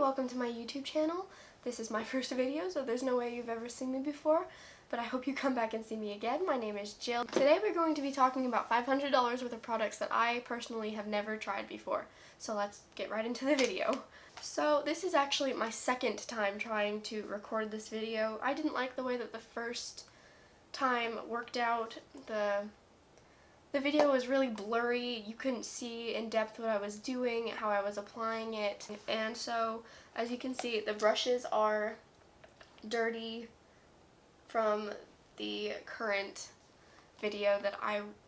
welcome to my YouTube channel. This is my first video, so there's no way you've ever seen me before, but I hope you come back and see me again. My name is Jill. Today we're going to be talking about $500 worth of products that I personally have never tried before, so let's get right into the video. So this is actually my second time trying to record this video. I didn't like the way that the first time worked out. The video was really blurry. You couldn't see in depth what I was doing, how I was applying it. And so, as you can see, the brushes are dirty from the current video that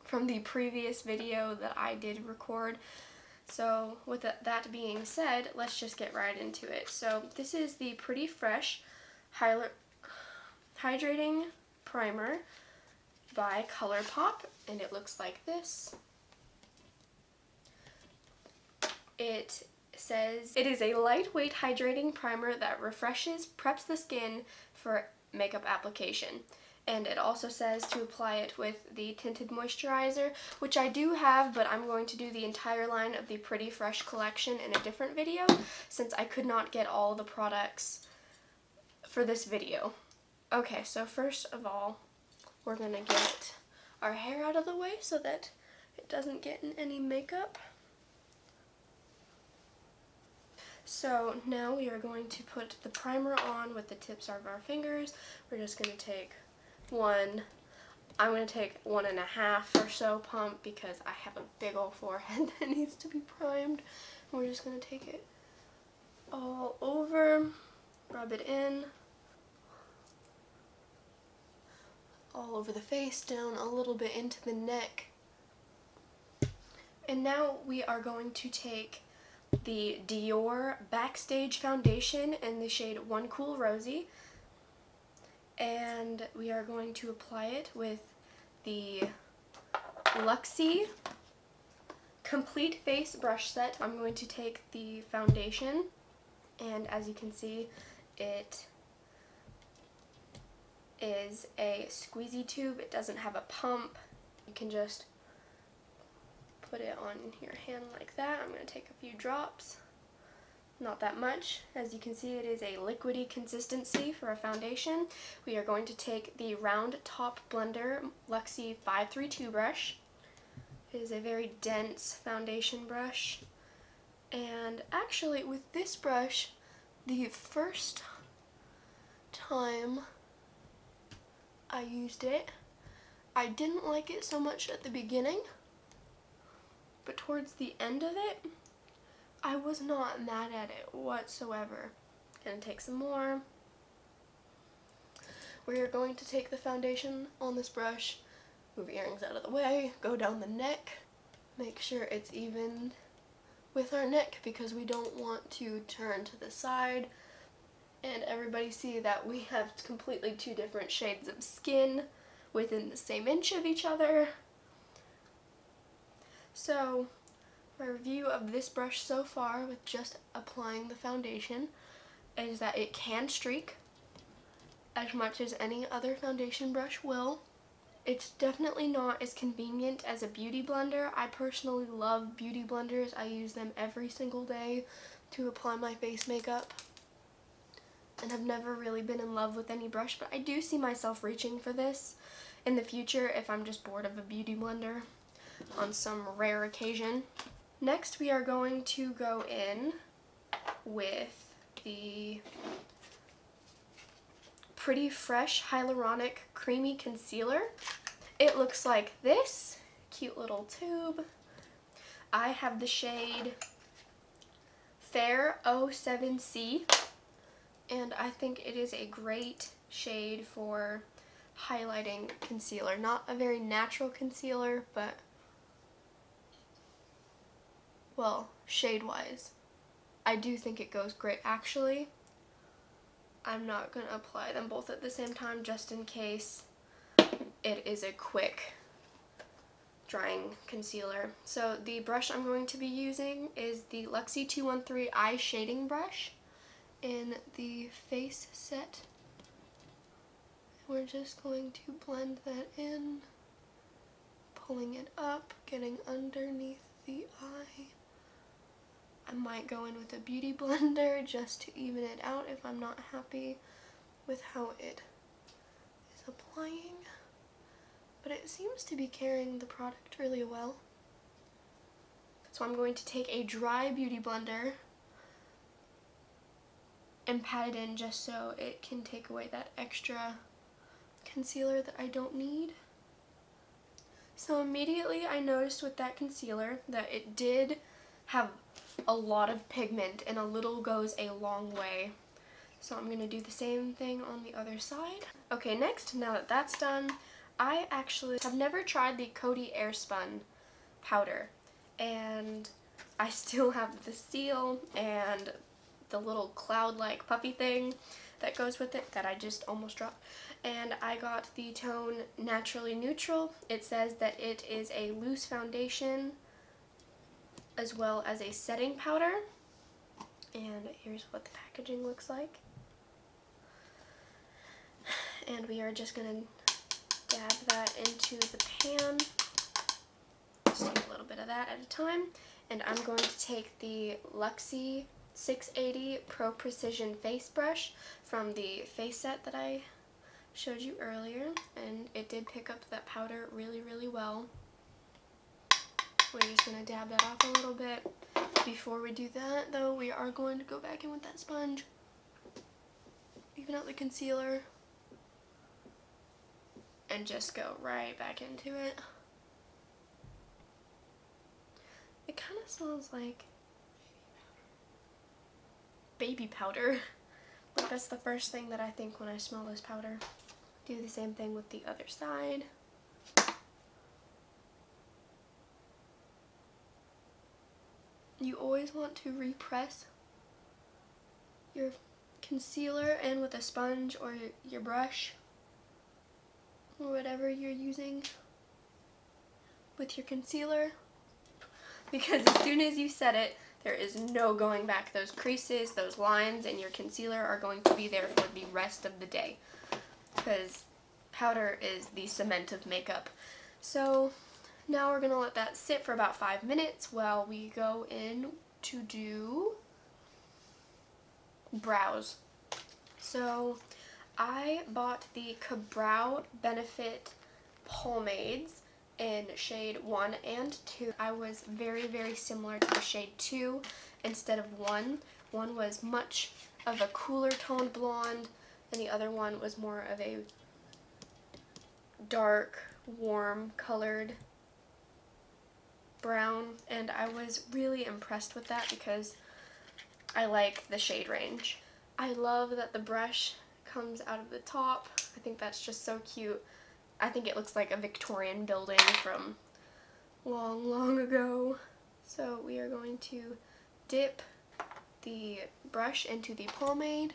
from the previous video that I did record. So, with that being said, let's just get right into it. So, this is the Pretty Fresh Hydrating Primer by ColourPop, and it looks like this. It says, it is a lightweight hydrating primer that refreshes, preps the skin for makeup application. And it also says to apply it with the tinted moisturizer, which I do have, but I'm going to do the entire line of the Pretty Fresh collection in a different video, since I could not get all the products for this video. Okay, so first of all, we're gonna get our hair out of the way so that it doesn't get in any makeup. So now we are going to put the primer on with the tips of our fingers. We're just gonna take one. I'm gonna take 1.5 or so pump because I have a big old forehead that needs to be primed. And we're just gonna take it all over, rub it in. All over the face, down a little bit into the neck. And now we are going to take the Dior Backstage Foundation in the shade One Cool Rosy, and we are going to apply it with the Luxie Complete Face brush set. I'm going to take the foundation, and as you can see, it is a squeezy tube. It doesn't have a pump. You can just put it on your hand like that. I'm going to take a few drops, not that much. As you can see, it is a liquidy consistency for a foundation. We are going to take the Round Top Blender Luxie 532 brush. It is a very dense foundation brush, and actually with this brush, the first time I used it, I didn't like it so much at the beginning, but towards the end of it, I was not mad at it whatsoever. Gonna take some more. We are going to take the foundation on this brush, move earrings out of the way, go down the neck, make sure it's even with our neck because we don't want to turn to the side and everybody see that we have completely two different shades of skin within the same inch of each other. So, my review of this brush so far with just applying the foundation is that it can streak as much as any other foundation brush will. It's definitely not as convenient as a beauty blender. I personally love beauty blenders. I use them every single day to apply my face makeup, and have never really been in love with any brush, but I do see myself reaching for this in the future if I'm just bored of a beauty blender on some rare occasion. Next, we are going to go in with the Pretty Fresh Hyaluronic Creamy Concealer. It looks like this, cute little tube. I have the shade Fair 07C. And I think it is a great shade for highlighting concealer. Not a very natural concealer, but, well, shade-wise, I do think it goes great. Actually, I'm not going to apply them both at the same time just in case it is a quick drying concealer. So the brush I'm going to be using is the Luxie 213 Eye Shading Brush in the face set. We're just going to blend that in, pulling it up, getting underneath the eye. I might go in with a beauty blender just to even it out if I'm not happy with how it is applying. But it seems to be carrying the product really well. So I'm going to take a dry beauty blender and pat it in just so it can take away that extra concealer that I don't need. So immediately I noticed with that concealer that it did have a lot of pigment, and a little goes a long way. So I'm going to do the same thing on the other side. Okay, next, now that that's done, I actually have never tried the Coty Airspun powder, and I still have the seal and the little cloud-like puffy thing that goes with it that I just almost dropped. And I got the tone Naturally Neutral. It says that it is a loose foundation as well as a setting powder, and here's what the packaging looks like. And we are just going to dab that into the pan, just take a little bit of that at a time. And I'm going to take the Luxie 680 Pro Precision Face Brush from the face set that I showed you earlier, and it did pick up that powder really, really well. We're just going to dab that off a little bit. Before we do that, though, we are going to go back in with that sponge. Even out the concealer. And just go right back into it. It kind of smells like baby powder. Like, that's the first thing that I think when I smell this powder. Do the same thing with the other side. You always want to repress your concealer in with a sponge or your brush or whatever you're using with your concealer, because as soon as you set it, there is no going back. Those creases, those lines, and your concealer are going to be there for the rest of the day, because powder is the cement of makeup. So now we're going to let that sit for about 5 minutes while we go in to do brows. So I bought the Ka Brow Benefit pomades in shade 1 and 2. I was very, very similar to shade 2 instead of 1. One was much of a cooler toned blonde, and the other one was more of a dark, warm colored brown, and I was really impressed with that because I like the shade range. I love that the brush comes out of the top. I think that's just so cute. I think it looks like a Victorian building from long, long ago. So we are going to dip the brush into the pomade.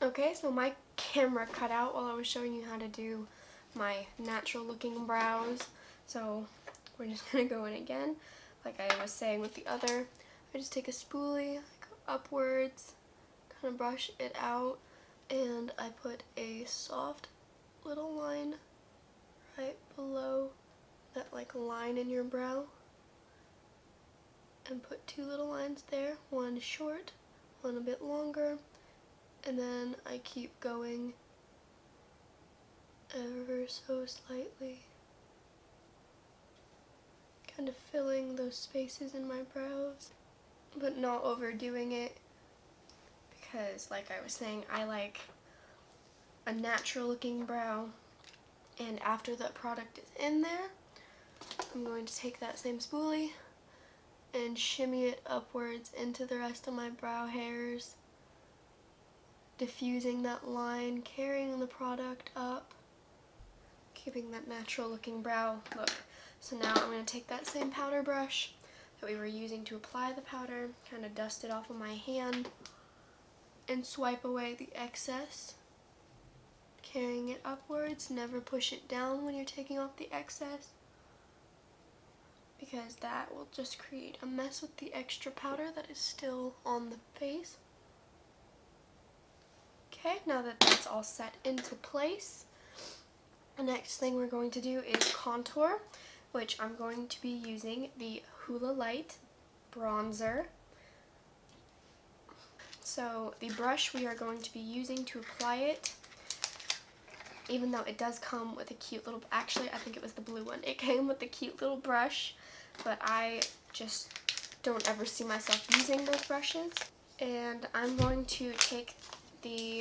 Okay, so my camera cut out while I was showing you how to do my natural looking brows, so we're just going to go in again. Like I was saying with the other, I just take a spoolie, I go upwards, kind of brush it out, and I put a soft little line right below that like line in your brow, and put two little lines there, one short, one a bit longer, and then I keep going ever so slightly, kind of filling those spaces in my brows, but not overdoing it, because like I was saying, I like a natural looking brow. And after that product is in there, I'm going to take that same spoolie and shimmy it upwards into the rest of my brow hairs, diffusing that line, carrying the product up, keeping that natural looking brow look. So now I'm going to take that same powder brush that we were using to apply the powder, kind of dust it off of my hand, and swipe away the excess, carrying it upwards. Never push it down when you're taking off the excess, because that will just create a mess with the extra powder that is still on the face. Okay, now that that's all set into place, the next thing we're going to do is contour, which I'm going to be using the Hoola Light bronzer. So the brush we are going to be using to apply it, even though it does come with a cute little, actually I think it was the blue one, it came with a cute little brush, but I just don't ever see myself using those brushes. And I'm going to take the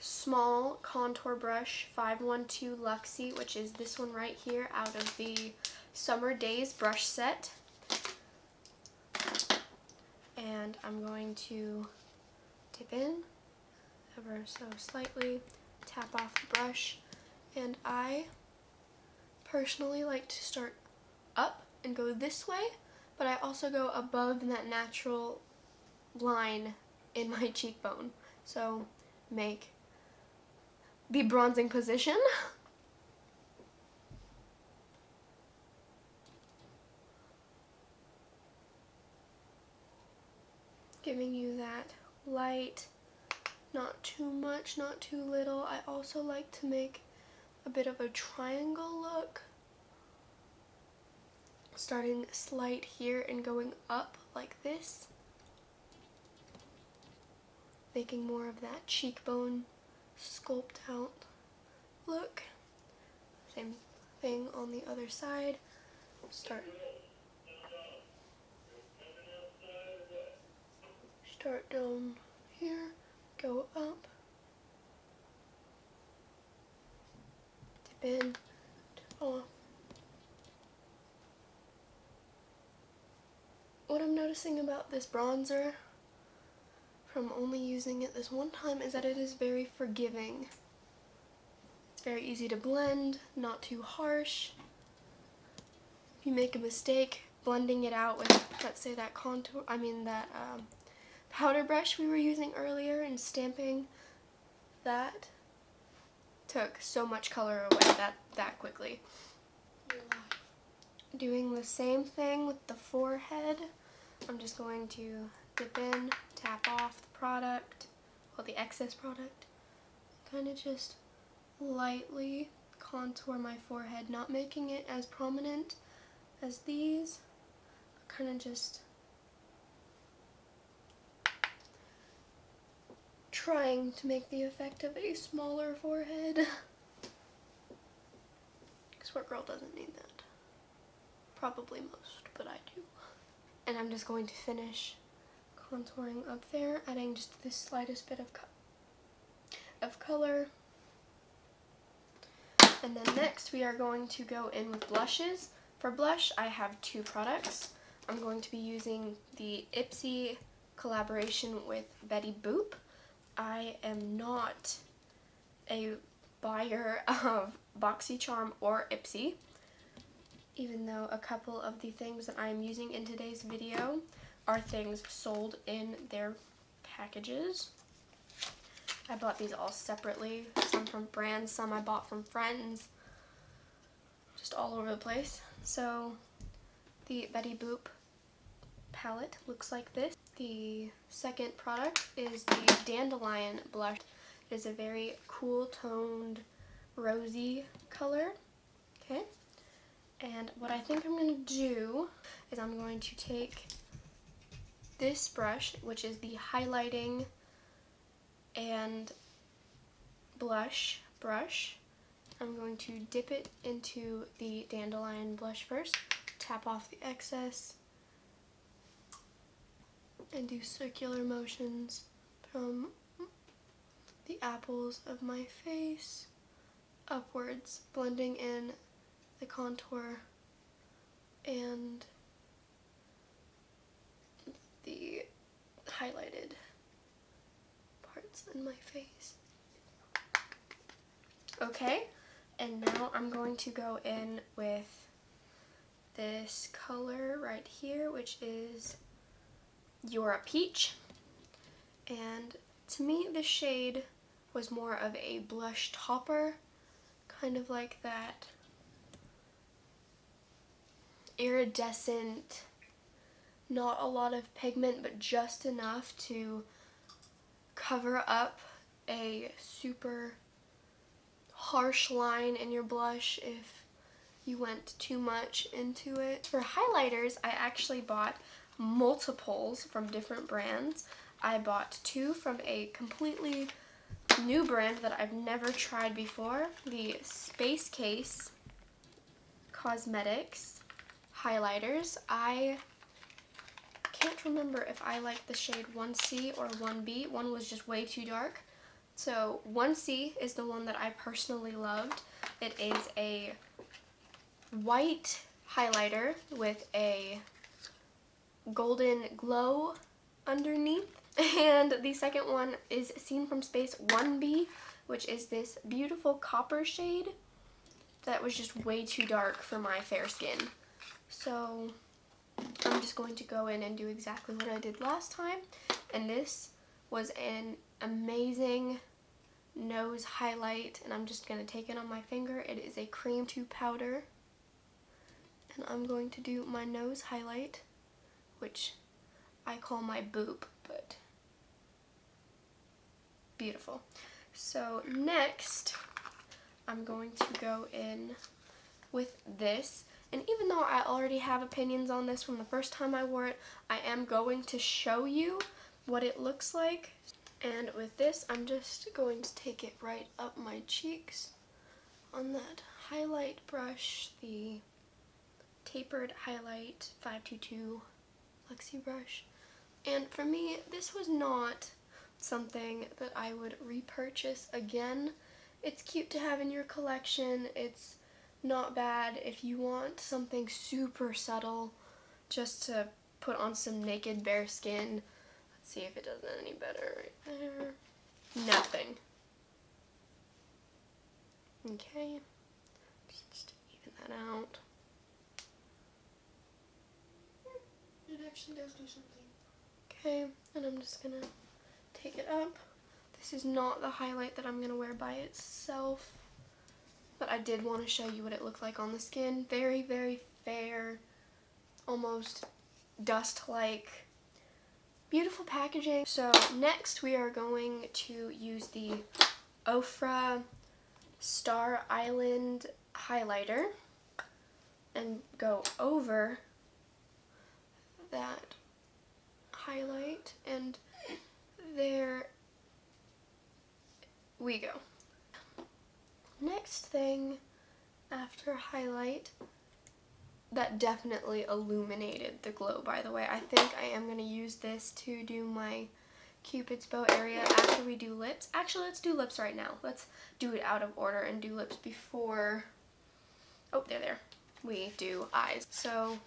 small contour brush 512 Luxie, which is this one right here out of the Summer Days brush set. And I'm going to dip in ever so slightly, tap off the brush, and I personally like to start up and go this way, but I also go above in that natural line in my cheekbone. So make the bronzing position. Giving you that light, not too much, not too little. I also like to make a bit of a triangle look, starting slight here and going up like this, making more of that cheekbone sculpt out look. Same thing on the other side. Start down here, go up, dip in, dip off. What I'm noticing about this bronzer from only using it this one time is that it is very forgiving. It's very easy to blend, not too harsh. If you make a mistake blending it out with, let's say, that powder brush we were using earlier, and stamping that took so much color away that quickly. Yeah. Doing the same thing with the forehead. I'm just going to dip in, tap off the product, well, the excess product, kind of just lightly contour my forehead, not making it as prominent as these, but kind of just trying to make the effect of a smaller forehead. Because what girl doesn't need that? Probably most, but I do. And I'm just going to finish contouring up there, adding just the slightest bit of color. And then next we are going to go in with blushes. For blush, I have two products. I'm going to be using the Ipsy collaboration with Betty Boop. I am not a buyer of BoxyCharm or Ipsy, even though a couple of the things that I am using in today's video are things sold in their packages. I bought these all separately, some from brands, some I bought from friends, just all over the place. So the Betty Boop palette looks like this. The second product is the Dandelion Blush. It is a very cool toned rosy color. Okay, and what I think I'm going to do is I'm going to take this brush, which is the highlighting and blush brush. I'm going to dip it into the Dandelion Blush first, tap off the excess, and do circular motions from the apples of my face upwards, blending in the contour and the highlighted parts in my face. Okay, and now I'm going to go in with this color right here, which is You're a Peach, and to me this shade was more of a blush topper, kind of like that iridescent, not a lot of pigment but just enough to cover up a super harsh line in your blush if you went too much into it. For highlighters, I actually bought multiples from different brands. I bought two from a completely new brand that I've never tried before, the Space Case Cosmetics highlighters. I can't remember if I like the shade 1C or 1B. One was just way too dark. So 1C is the one that I personally loved. It is a white highlighter with a golden glow underneath. And the second one is Seen from Space 1B, which is this beautiful copper shade that was just way too dark for my fair skin. So I'm just going to go in and do exactly what I did last time. And this was an amazing nose highlight, and I'm just going to take it on my finger. It is a cream to powder, and I'm going to do my nose highlight, which I call my boop, but beautiful. So next, I'm going to go in with this. And even though I already have opinions on this from the first time I wore it, I am going to show you what it looks like. And with this, I'm just going to take it right up my cheeks on that highlight brush, the tapered highlight 522 Luxie brush. And for me, this was not something that I would repurchase again. It's cute to have in your collection. It's not bad if you want something super subtle just to put on some naked bare skin. Let's see if it does any better right there. Nothing. Okay. Just even that out. It actually does do something. Okay, and I'm just gonna take it up. This is not the highlight that I'm gonna wear by itself, but I did want to show you what it looked like on the skin. Very, very fair, almost dust-like, beautiful packaging. So next we are going to use the Ofra Star Island highlighter and go over that highlight, and there we go. Next thing after highlight, that definitely illuminated the glow, by the way. I think I am going to use this to do my Cupid's bow area after we do lips. Actually, let's do lips right now. Let's do it out of order and do lips before, oh, there, we do eyes. So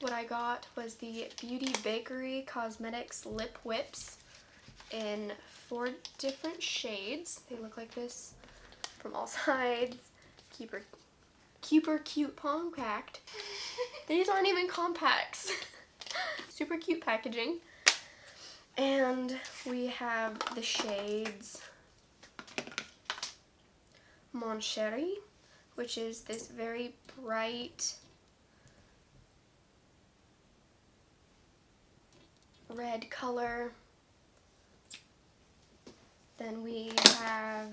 what I got was the Beauty Bakerie Cosmetics Lip Whips in 4 different shades. They look like this from all sides. Super cute compact. These aren't even compacts. Super cute packaging. And we have the shades Mon Chéri, which is this very bright red color. Then we have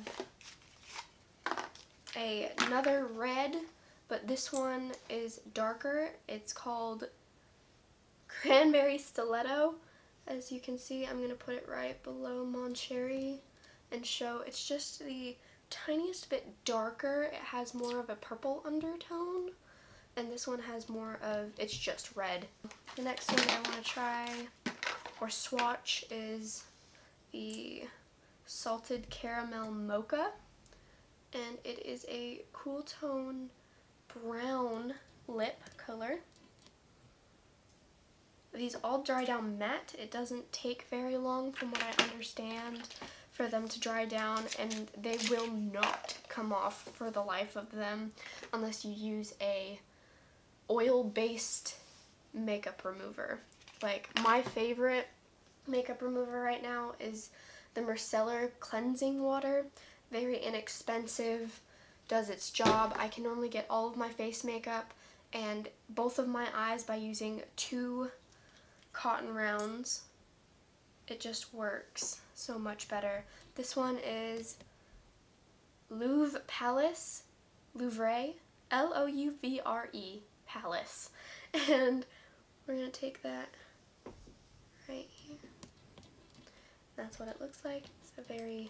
another red, but this one is darker. It's called Cranberry Stiletto. As you can see, I'm going to put it right below Mon Chéri and show it's just the tiniest bit darker. It has more of a purple undertone, and this one has more of, it's just red. The next thing I want to try or swatch is the Salted Caramel Mocha. And it is a cool tone brown lip color. These all dry down matte. It doesn't take very long, from what I understand, for them to dry down, and they will not come off for the life of them unless you use a oil-based makeup remover. Like, my favorite makeup remover right now is the Micellar Cleansing Water. Very inexpensive, does its job. I can normally get all of my face makeup and both of my eyes by using 2 cotton rounds. It just works so much better. This one is Louvre Palace, Louvre, L-O-U-V-R-E Palace. And we're going to take that right here. That's what it looks like. It's a very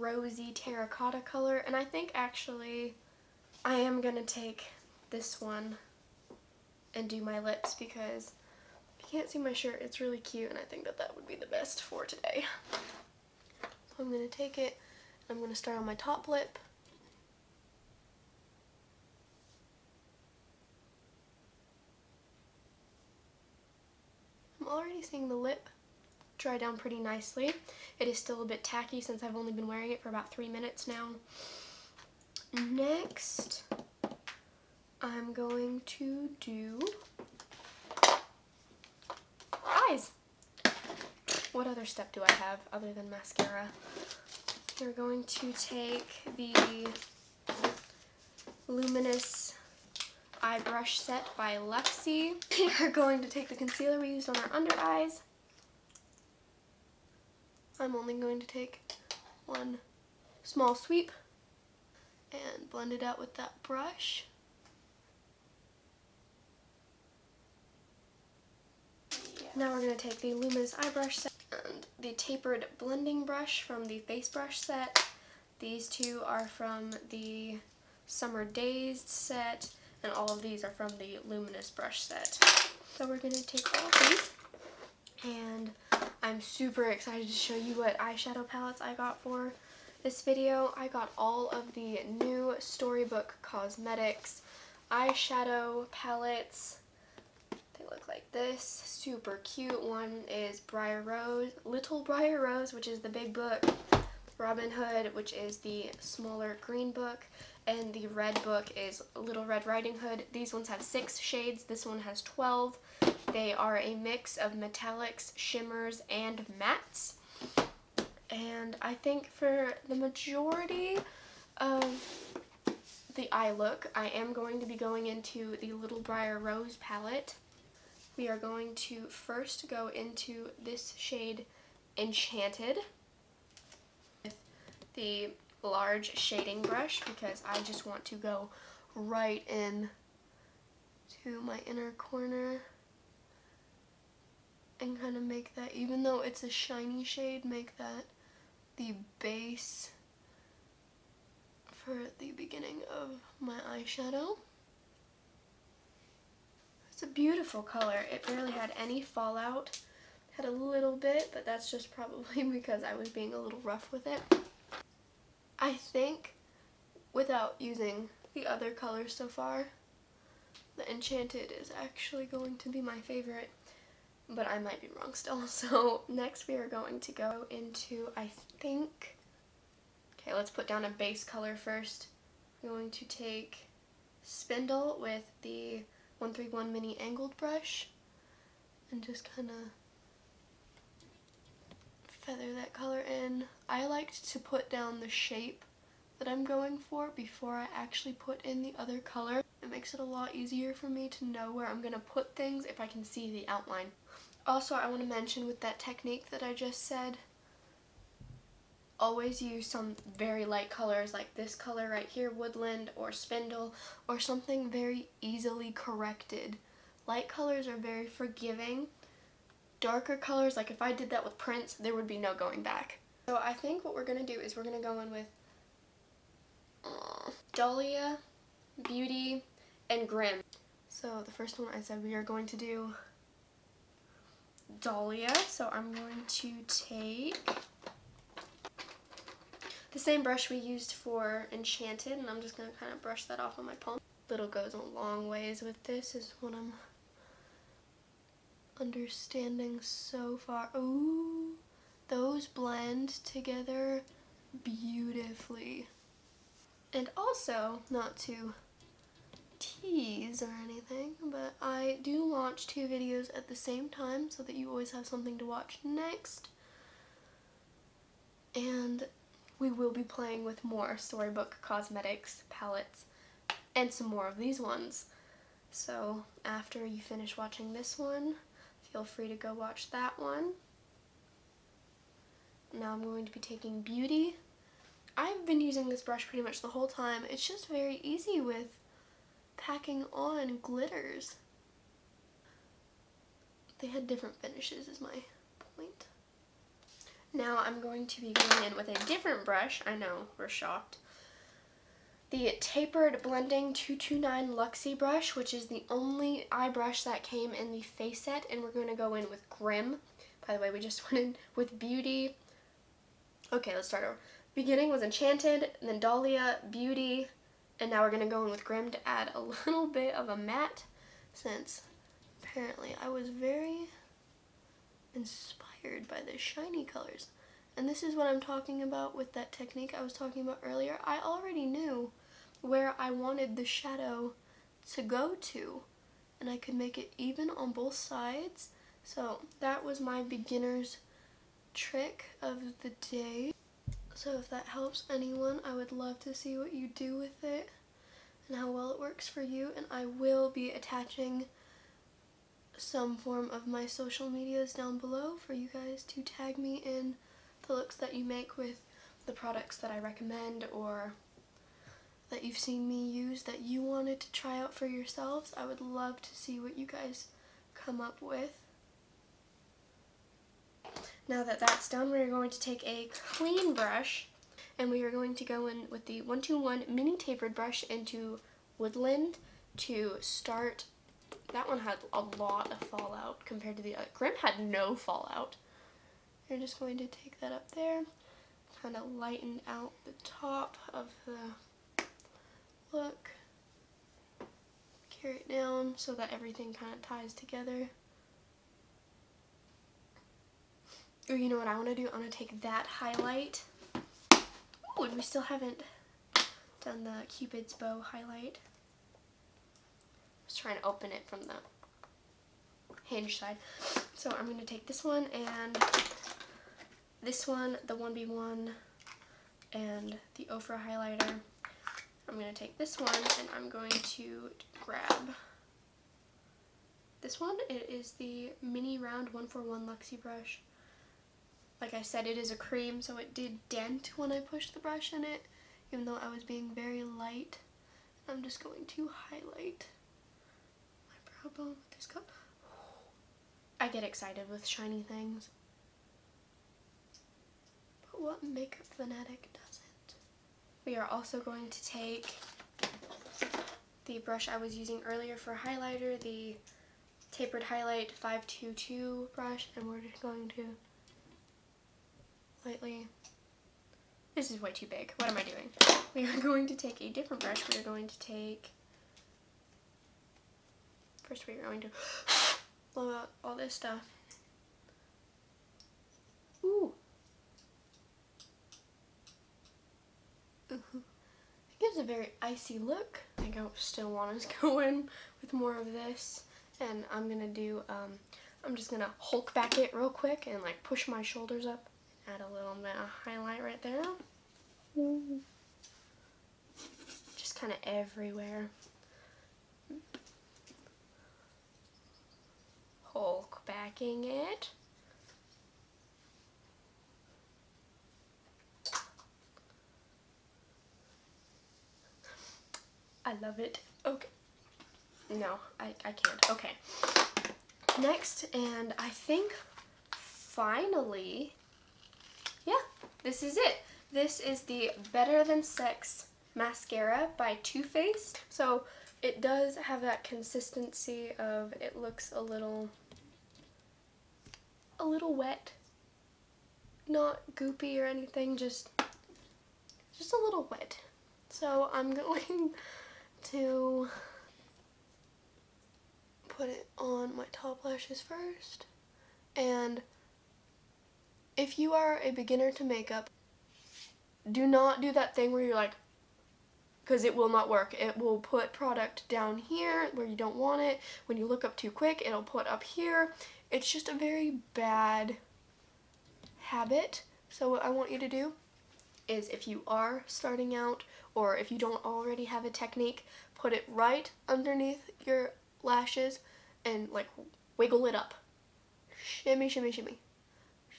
rosy terracotta color. And I think actually I am going to take this one and do my lips, because if you can't see my shirt, it's really cute, and I think that that would be the best for today. So I'm going to take it, and I'm going to start on my top lip. I'm already seeing the lip dry down pretty nicely. It is still a bit tacky since I've only been wearing it for about 3 minutes now. Next, I'm going to do eyes. What other step do I have other than mascara? We're going to take the Luminous Eye Brush Set by Luxie. We're going to take the concealer we used on our under eyes. I'm only going to take one small sweep and blend it out with that brush. Now we're going to take the Luminous Eye Brush Set and the Tapered Blending Brush from the Face Brush Set. These two are from the Summer Days Set, and all of these are from the Luminous Brush Set. So we're going to take all of these, and I'm super excited to show you what eyeshadow palettes I got for this video. I got all of the new Storybook Cosmetics eyeshadow palettes. Look like this. Super cute. One is Briar Rose, Little Briar Rose, which is the big book, Robin Hood, which is the smaller green book, and the red book is Little Red Riding Hood. These ones have 6 shades. This one has 12. They are a mix of metallics, shimmers, and mattes. And I think for the majority of the eye look, I am going to be going into the Little Briar Rose palette. We are going to first go into this shade, Enchanted, with the large shading brush, because I just want to go right in to my inner corner and kind of make that, even though it's a shiny shade, make that the base for the beginning of my eyeshadow. It's a beautiful color. It barely had any fallout. Had a little bit, but that's just probably because I was being a little rough with it. I think, without using the other colors so far, the Enchanted is actually going to be my favorite, but I might be wrong still. So next we are going to go into, I think, okay, let's put down a base color first. I'm going to take Spindle with the 131 mini angled brush and just kind of feather that color in. I liked to put down the shape that I'm going for before I actually put in the other color. It makes it a lot easier for me to know where I'm gonna put things if I can see the outline. Also, I want to mention with that technique that I just said, always use some very light colors like this color right here, Woodland or Spindle, or something very easily corrected. Light colors are very forgiving. Darker colors, like if I did that with Prince, there would be no going back. So I think what we're going to do is we're going to go in with Dahlia, Beauty, and Grim. So the first one I said we are going to do Dahlia, so I'm going to take the same brush we used for Enchanted, and I'm just going to kind of brush that off on my palm. Little goes a long ways with this, is what I'm understanding so far. Ooh, those blend together beautifully. And also, not to tease or anything, but I do launch 2 videos at the same time so that you always have something to watch next. And we will be playing with more Storybook Cosmetics palettes and some more of these ones. So after you finish watching this one, feel free to go watch that one. Now I'm going to be taking Beauty I've been using this brush pretty much the whole time. It's just very easy with packing on glitters. They had different finishes is my point. Now I'm going to be going in with a different brush. I know, we're shocked. The Tapered Blending 229 Luxie brush, which is the only eye brush that came in the face set, and we're going to go in with Grim. By the way, we just went in with Beauty. Okay, let's start over. Beginning was Enchanted, then Dahlia, Beauty, and now we're going to go in with Grim to add a little bit of a matte, since apparently I was very inspired by the shiny colors. And this is what I'm talking about with that technique I was talking about earlier. I already knew where I wanted the shadow to go to, and I could make it even on both sides. So that was my beginner's trick of the day. So if that helps anyone, I would love to see what you do with it and how well it works for you. And I will be attaching some form of my social medias down below for you guys to tag me in the looks that you make with the products that I recommend or that you've seen me use that you wanted to try out for yourselves. I would love to see what you guys come up with. Now that that's done, we're going to take a clean brush and we are going to go in with the 121 mini tapered brush into Woodland to start. That one had a lot of fallout compared to the other. Grim had no fallout. We're just going to take that up there, kind of lighten out the top of the look, carry it down so that everything kind of ties together. Ooh, you know what I want to do? I want to take that highlight. Ooh, and we still haven't done the Cupid's bow highlight. I was trying to open it from the hinge side. So I'm going to take this one and this one, the 1B1 and the Ofra highlighter. I'm going to take this one and I'm going to grab this one. It is the Mini Round 141 Luxie brush. Like I said, it is a cream, so it did dent when I pushed the brush in it, even though I was being very light. I'm just going to highlight my brow bone with this color. I get excited with shiny things. But what makeup fanatic doesn't? We are also going to take the brush I was using earlier for highlighter, the Tapered Highlight 522 brush, and we're just going to lightly. This is way too big. What am I doing? We are going to take a different brush. We are going to take. First, we are going to blow out all this stuff. Ooh. It gives a very icy look. I think I still want to go in with more of this, and I'm gonna do. I'm just gonna Hulk back it real quick and like push my shoulders up. Add a little bit of highlight right there. Ooh. Just kind of everywhere. Hulk backing it. I love it. Okay. No, I can't. Okay. Next, and I think finally, yeah, this is it. This is the Better Than Sex mascara by Too Faced. So it does have that consistency of it looks a little wet, not goopy or anything, just a little wet. So I'm going to put it on my top lashes first. And if you are a beginner to makeup, do not do that thing where you're like, because it will not work. It will put product down here where you don't want it. When you look up too quick, it'll put up here. It's just a very bad habit. So what I want you to do is if you are starting out or if you don't already have a technique, put it right underneath your lashes and like wiggle it up. Shimmy, shimmy, shimmy.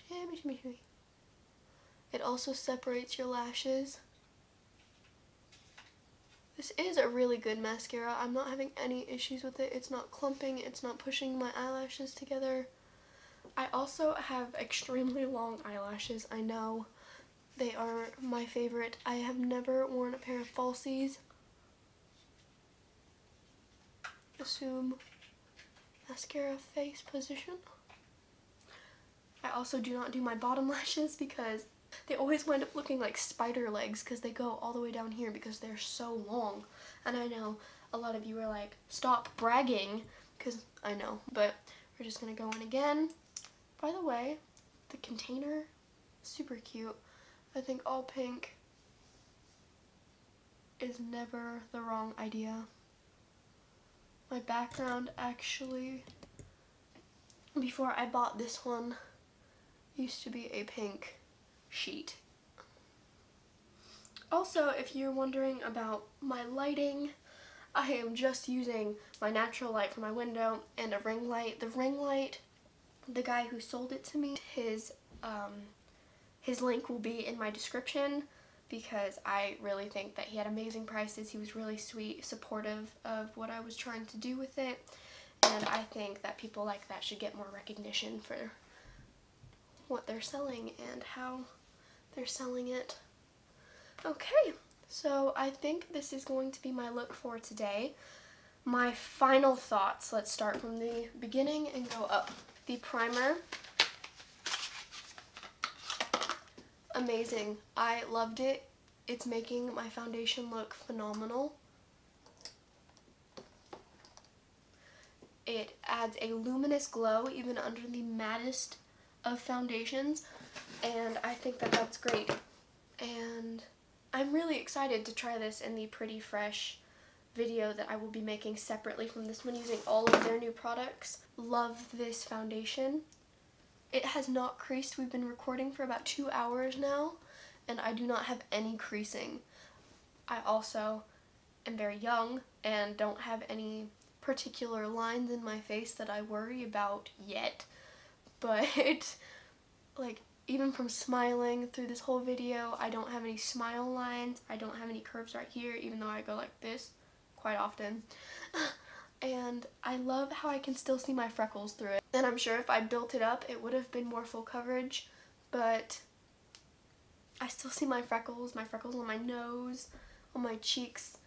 Shimmy, shimmy, shimmy. It also separates your lashes. This is a really good mascara. I'm not having any issues with it. It's not clumping. It's not pushing my eyelashes together. I also have extremely long eyelashes. I know. They are my favorite. I have never worn a pair of falsies. Assume mascara face position. I also do not do my bottom lashes because they always wind up looking like spider legs because they go all the way down here because they're so long. And I know a lot of you are like, stop bragging, because I know. But we're just going to go in again. By the way, the container, super cute. I think all pink is never the wrong idea. My background actually, before I bought this one, used to be a pink sheet. Also, if you're wondering about my lighting, I am just using my natural light from my window and a ring light. The ring light, the guy who sold it to me, his link will be in my description because I really think that he had amazing prices. He was really sweet, supportive of what I was trying to do with it. And I think that people like that should get more recognition for what they're selling and how they're selling it. Okay, so I think this is going to be my look for today. My final thoughts, let's start from the beginning and go up. The primer. Amazing. I loved it. It's making my foundation look phenomenal. It adds a luminous glow even under the mattest of foundations, and I think that that's great. And I'm really excited to try this in the Pretty Fresh video that I will be making separately from this one using all of their new products. Love this foundation. It has not creased. We've been recording for about 2 hours now, and I do not have any creasing. I also am very young and don't have any particular lines in my face that I worry about yet, but like even from smiling through this whole video, I don't have any smile lines. I don't have any curves right here, even though I go like this quite often. And I love how I can still see my freckles through it. And I'm sure if I built it up, it would have been more full coverage, but I still see my freckles on my nose, on my cheeks,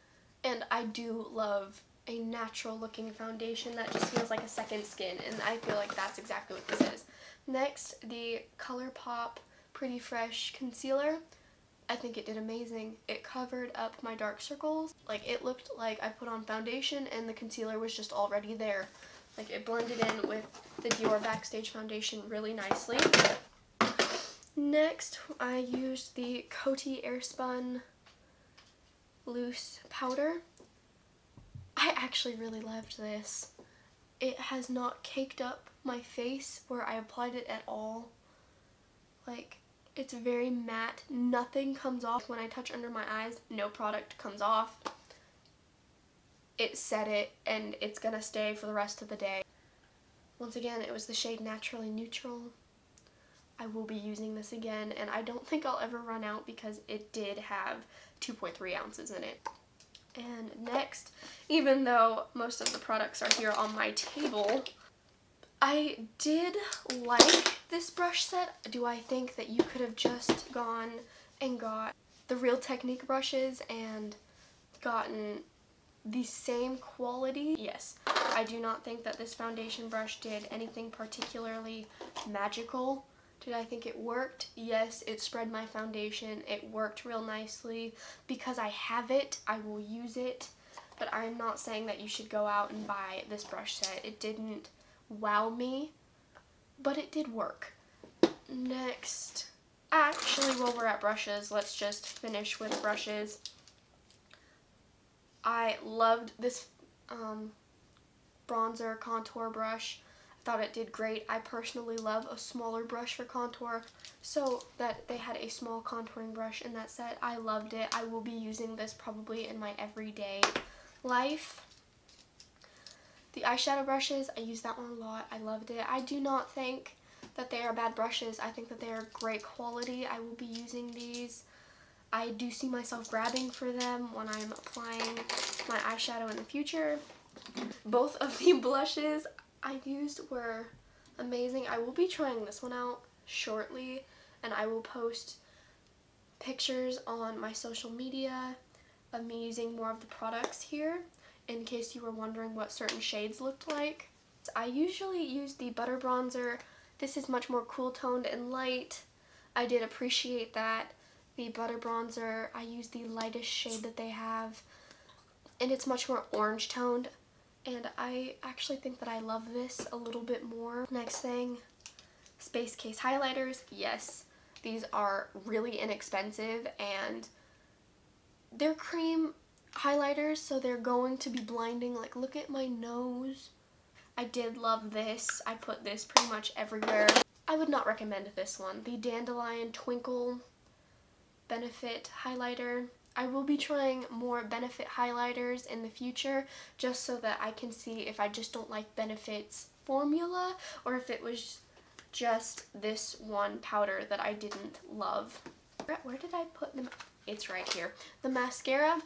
and I do love a natural looking foundation that just feels like a second skin, and I feel like that's exactly what this is. Next, the ColourPop Pretty Fresh Concealer. I think it did amazing. It covered up my dark circles. Like, it looked like I put on foundation and the concealer was just already there. Like, it blended in with the Dior Backstage foundation really nicely. Next, I used the Coty Airspun Loose Powder. I actually really loved this. It has not caked up my face where I applied it at all. Like, it's very matte. Nothing comes off. When I touch under my eyes, no product comes off. It set it, and it's gonna stay for the rest of the day. Once again, it was the shade Naturally Neutral. I will be using this again, and I don't think I'll ever run out because it did have 2.3 ounces in it. And next, even though most of the products are here on my table, I did like this brush set. Do I think that you could have just gone and got the Real Technique brushes and gotten the same quality? Yes. I do not think that this foundation brush did anything particularly magical. Did I think it worked? Yes, it spread my foundation. It worked real nicely. Because I have it, I will use it. But I'm not saying that you should go out and buy this brush set. It didn't wow me, but it did work. Next, actually, while we're at brushes, let's just finish with brushes. I loved this bronzer contour brush. I thought it did great. I personally love a smaller brush for contour, so that they had a small contouring brush in that set. I loved it. I will be using this probably in my everyday life. The eyeshadow brushes, I use that one a lot. I loved it. I do not think that they are bad brushes. I think that they are great quality. I will be using these. I do see myself grabbing for them when I'm applying my eyeshadow in the future. Both of the blushes I used were amazing. I will be trying this one out shortly, and I will post pictures on my social media of me using more of the products here, in case you were wondering what certain shades looked like. I usually use the butter bronzer. This is much more cool toned and light. I did appreciate that. The butter bronzer, I use the lightest shade that they have, and it's much more orange toned, and I actually think that I love this a little bit more. Next thing, Space Case highlighters. Yes, these are really inexpensive, and they're cream highlighters, so they're going to be blinding. Like, look at my nose. I did love this. I put this pretty much everywhere. I would not recommend this one, the Dandelion Twinkle Benefit highlighter. I will be trying more Benefit highlighters in the future, just so that I can see if I just don't like Benefit's formula, or if it was just this one powder that I didn't love. Where did I put them? It's right here. The mascara.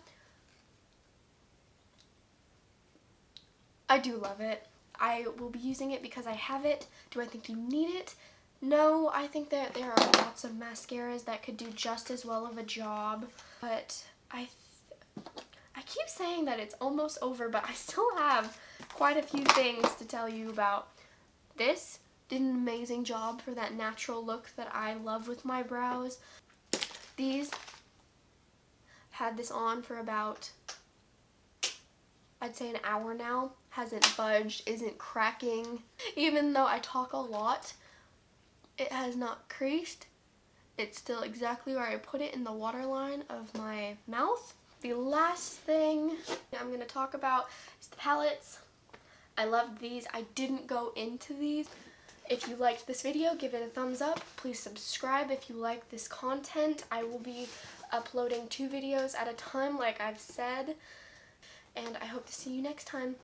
I do love it. I will be using it because I have it. Do I think you need it? No, I think that there are lots of mascaras that could do just as well of a job, but I keep saying that it's almost over, but I still have quite a few things to tell you about. This did an amazing job for that natural look that I love with my brows. These, had this on for about, I'd say, an hour now. Hasn't budged, isn't cracking. Even though I talk a lot, it has not creased. It's still exactly where I put it, in the waterline of my mouth. The last thing I'm going to talk about is the palettes. I love these. I didn't go into these. If you liked this video, give it a thumbs up. Please subscribe if you like this content. I will be uploading 2 videos at a time, like I've said, and I hope to see you next time.